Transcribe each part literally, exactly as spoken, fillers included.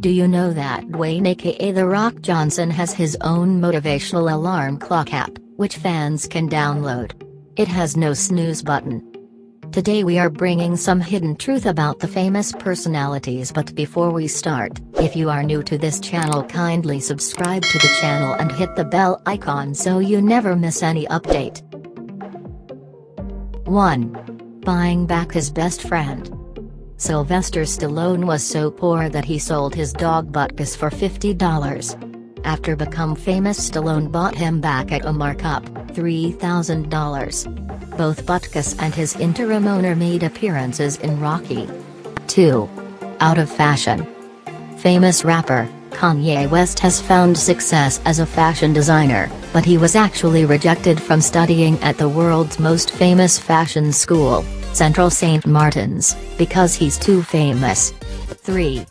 Do you know that Dwayne aka The Rock Johnson has his own motivational alarm clock app, which fans can download? It has no snooze button. Today we are bringing some hidden truth about the famous personalities, but before we start, if you are new to this channel, kindly subscribe to the channel and hit the bell icon so you never miss any update. one. Buying back his best friend. Sylvester Stallone was so poor that he sold his dog Butkus for fifty dollars. After become famous, Stallone bought him back at a markup, three thousand dollars. Both Butkus and his interim owner made appearances in Rocky. two. Out of fashion. Famous rapper Kanye West has found success as a fashion designer, but he was actually rejected from studying at the world's most famous fashion school, Central Saint Martins, because he's too famous. three.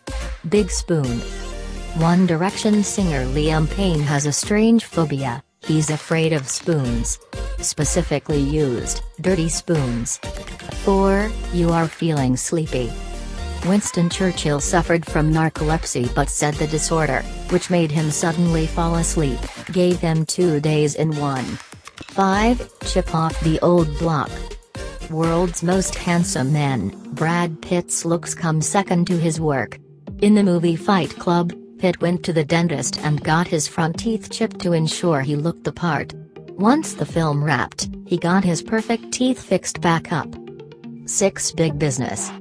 Big spoon. One Direction singer Liam Payne has a strange phobia. He's afraid of spoons. Specifically used, dirty spoons. four. You are feeling sleepy. Winston Churchill suffered from narcolepsy but said the disorder, which made him suddenly fall asleep, gave him two days in one. five. Chip off the old block. World's most handsome man, Brad Pitt's looks come second to his work. In the movie Fight Club, Pitt went to the dentist and got his front teeth chipped to ensure he looked the part. Once the film wrapped, he got his perfect teeth fixed back up. six. Big business.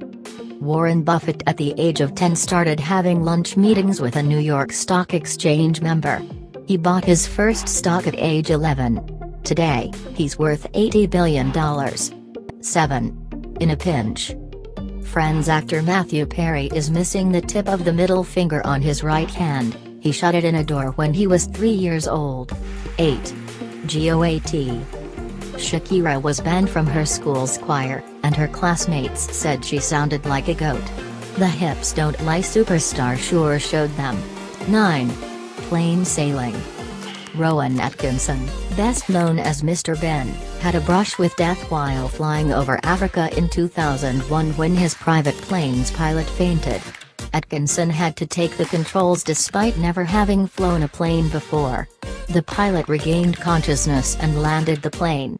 Warren Buffett at the age of ten started having lunch meetings with a New York Stock Exchange member. He bought his first stock at age eleven. Today, he's worth eighty billion dollars. seven. In a pinch. Friends actor Matthew Perry is missing the tip of the middle finger on his right hand. He shut it in a door when he was three years old. eight. G O A T. Shakira was banned from her school's choir, and her classmates said she sounded like a goat. The Hips Don't Lie superstar sure showed them. nine. Plain sailing. Rowan Atkinson, best known as Mister Ben, had a brush with death while flying over Africa in two thousand one when his private plane's pilot fainted. Atkinson had to take the controls despite never having flown a plane before. The pilot regained consciousness and landed the plane.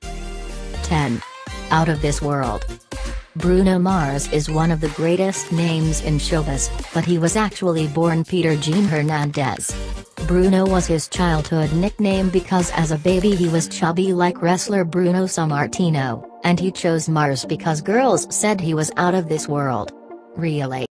ten. Out of this world. Bruno Mars is one of the greatest names in showbiz, but he was actually born Peter Jean Hernandez. Bruno was his childhood nickname because as a baby he was chubby like wrestler Bruno Sammartino, and he chose Mars because girls said he was out of this world. Really?